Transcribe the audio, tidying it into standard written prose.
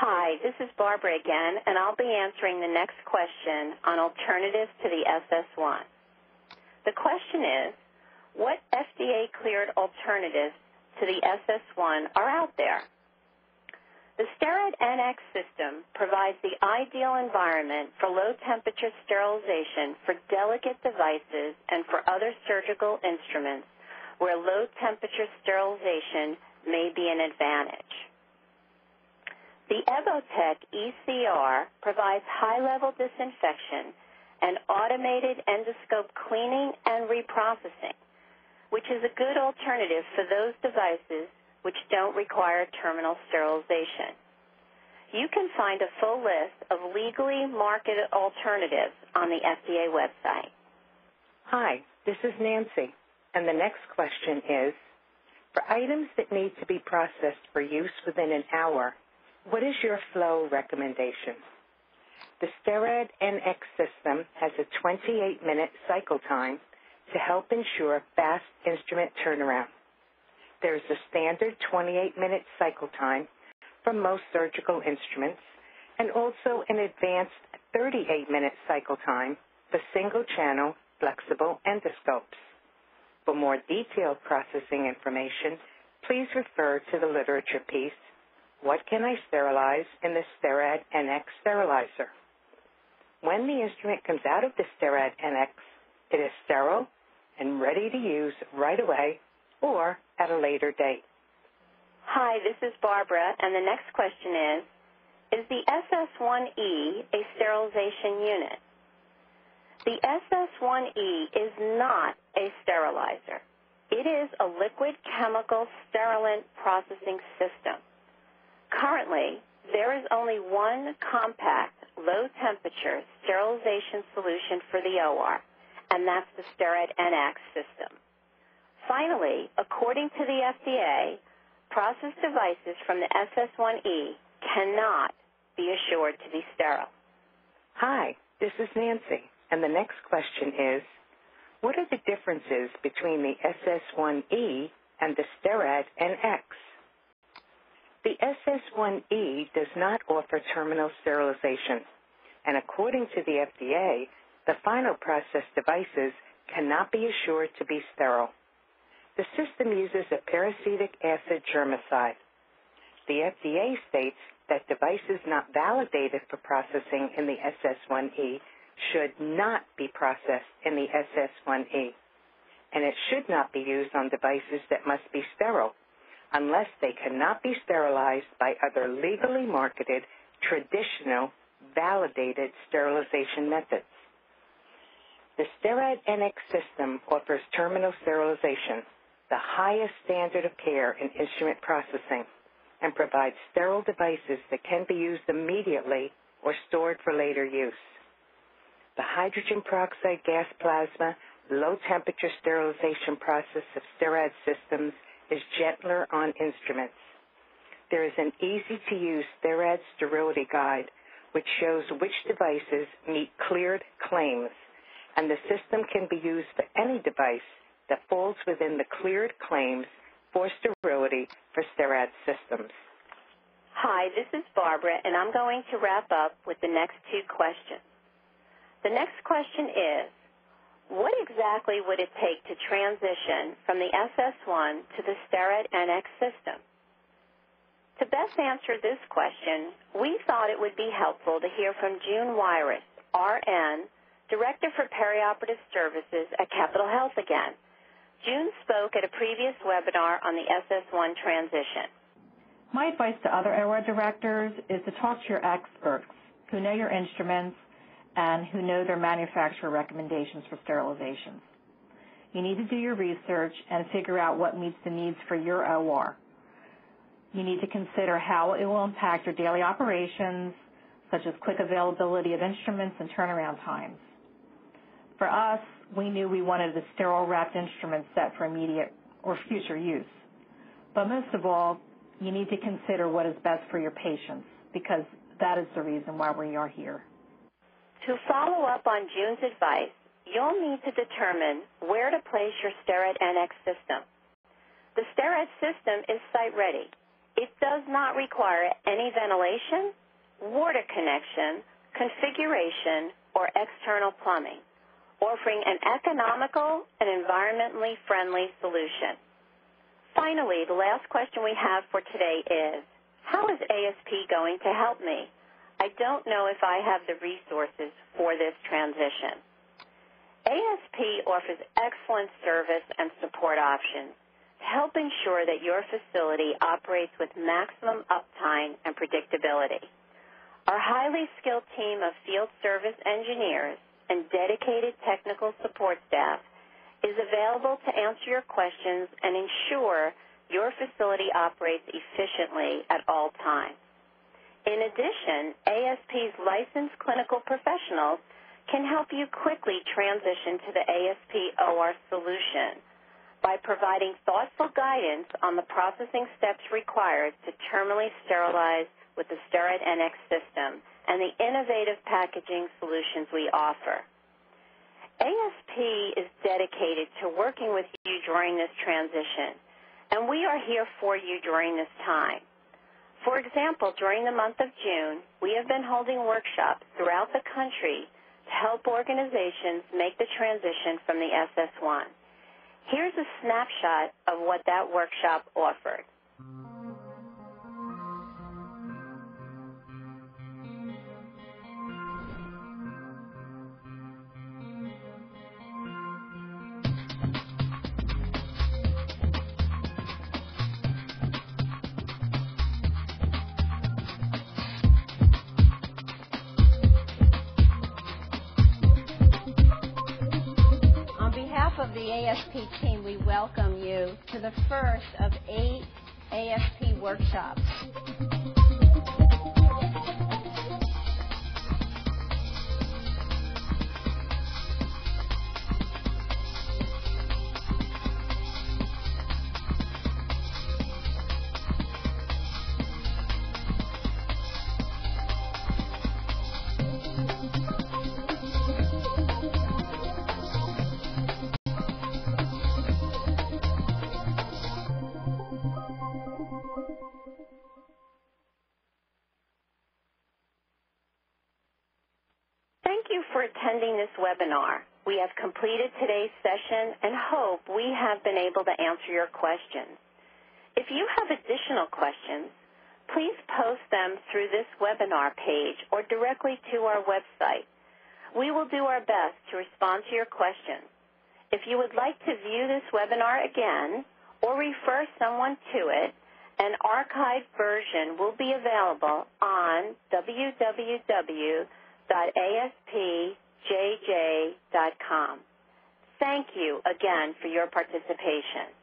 Hi, this is Barbara again, and I'll be answering the next question on alternatives to the SS1. The question is, what FDA-cleared alternatives to the SS1 are out there? The STERRAD NX system provides the ideal environment for low-temperature sterilization for delicate devices and for other surgical instruments where low-temperature sterilization may be an advantage. The Ebotech ECR provides high-level disinfection and automated endoscope cleaning and reprocessing, which is a good alternative for those devices which don't require terminal sterilization. You can find a full list of legally marketed alternatives on the FDA website. Hi, this is Nancy, and the next question is, for items that need to be processed for use within an hour, what is your flow recommendation? The STERRAD NX system has a 28-minute cycle time to help ensure fast instrument turnaround. There is a standard 28-minute cycle time for most surgical instruments and also an advanced 38-minute cycle time for single-channel flexible endoscopes. For more detailed processing information, please refer to the literature piece, What Can I Sterilize in the STERRAD NX Sterilizer? When the instrument comes out of the STERRAD NX, it is sterile and ready to use right away or at a later date. Hi, this is Barbara, and the next question is the SS1E a sterilization unit? The SS1E is not a sterilizer. It is a liquid chemical sterilant processing system. Currently, there is only one compact, low-temperature sterilization solution for the OR, and that's the STERRAD NX system. Finally, according to the FDA, processed devices from the SS1E cannot be assured to be sterile. Hi, this is Nancy, and the next question is, what are the differences between the SS1E and the STERRAD NX? The SS1E does not offer terminal sterilization, and according to the FDA, the final processed devices cannot be assured to be sterile. The system uses a peracetic acid germicide. The FDA states that devices not validated for processing in the SS1E should not be processed in the SS1E, and it should not be used on devices that must be sterile unless they cannot be sterilized by other legally marketed, traditional, validated sterilization methods. The STERRAD NX system offers terminal sterilization, the highest standard of care in instrument processing, and provides sterile devices that can be used immediately or stored for later use. The hydrogen peroxide gas plasma low-temperature sterilization process of STERRAD systems is gentler on instruments. There is an easy-to-use STERRAD sterility guide which shows which devices meet cleared claims, and the system can be used for any device that falls within the cleared claims for sterility for STERRAD systems. Hi, this is Barbara, and I'm going to wrap up with the next two questions. The next question is, what exactly would it take to transition from the SS1 to the STERRAD NX system? To best answer this question, we thought it would be helpful to hear from June Wiris, RN, Director for Perioperative Services at Capital Health again. June spoke at a previous webinar on the SS1 transition. My advice to other OR directors is to talk to your experts who know your instruments and who know their manufacturer recommendations for sterilizations. You need to do your research and figure out what meets the needs for your OR. You need to consider how it will impact your daily operations, such as quick availability of instruments and turnaround times. For us, we knew we wanted the sterile wrapped instrument set for immediate or future use. But most of all, you need to consider what is best for your patients, because that is the reason why we are here. To follow up on June's advice, you'll need to determine where to place your STERRAD NX system. The STERRAD system is site-ready, It does not require any ventilation, water connection, configuration, or external plumbing, offering an economical and environmentally friendly solution. Finally, the last question we have for today is, how is ASP going to help me? I don't know if I have the resources for this transition. ASP offers excellent service and support options to help ensure that your facility operates with maximum uptime and predictability. Our highly skilled team of field service engineers and dedicated technical support staff is available to answer your questions and ensure your facility operates efficiently at all times. In addition, ASP's licensed clinical professionals can help you quickly transition to the ASP OR solution by providing thoughtful guidance on the processing steps required to terminally sterilize with the STERRAD NX system and the innovative packaging solutions we offer. ASP is dedicated to working with you during this transition, and we are here for you during this time. For example, during the month of June, we have been holding workshops throughout the country to help organizations make the transition from the SS1. Here's a snapshot of what that workshop offered. Of the ASP team, we welcome you to the first of 8 ASP workshops. Attending this webinar. We have completed today's session and hope we have been able to answer your questions. If you have additional questions, please post them through this webinar page or directly to our website. We will do our best to respond to your questions. If you would like to view this webinar again or refer someone to it, an archived version will be available on www.aspjj.com. Thank you again for your participation.